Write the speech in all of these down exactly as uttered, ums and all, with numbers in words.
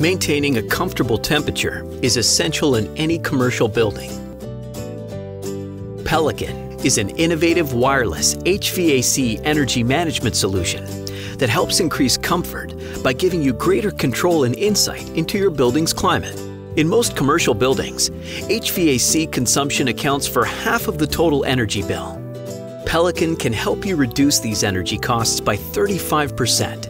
Maintaining a comfortable temperature is essential in any commercial building. Pelican is an innovative wireless H V A C energy management solution that helps increase comfort by giving you greater control and insight into your building's climate. In most commercial buildings, H V A C consumption accounts for half of the total energy bill. Pelican can help you reduce these energy costs by thirty-five percent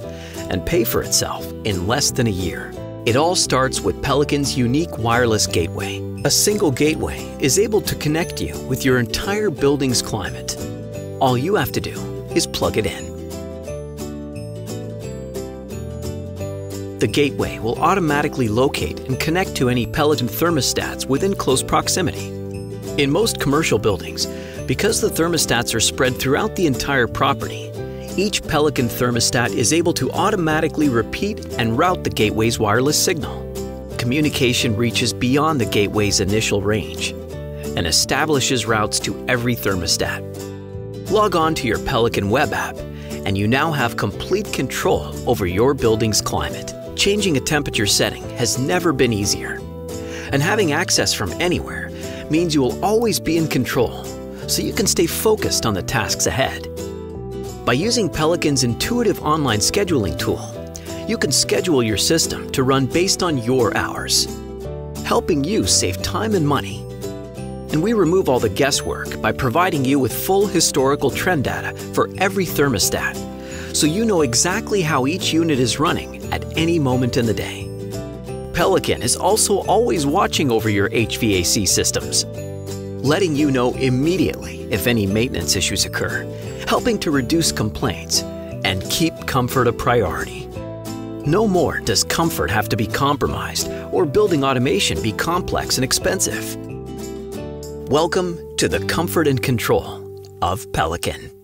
and pay for itself in less than a year. It all starts with Pelican's unique wireless gateway. A single gateway is able to connect you with your entire building's climate. All you have to do is plug it in. The gateway will automatically locate and connect to any Pelican thermostats within close proximity. In most commercial buildings, because the thermostats are spread throughout the entire property, each Pelican thermostat is able to automatically repeat and route the gateway's wireless signal. Communication reaches beyond the gateway's initial range and establishes routes to every thermostat. Log on to your Pelican web app, and you now have complete control over your building's climate. Changing a temperature setting has never been easier, and having access from anywhere means you will always be in control, so you can stay focused on the tasks ahead. By using Pelican's intuitive online scheduling tool, you can schedule your system to run based on your hours, helping you save time and money. And we remove all the guesswork by providing you with full historical trend data for every thermostat, so you know exactly how each unit is running at any moment in the day. Pelican is also always watching over your H V A C systems, letting you know immediately if any maintenance issues occur, helping to reduce complaints and keep comfort a priority. No more does comfort have to be compromised or building automation be complex and expensive. Welcome to the comfort and control of Pelican.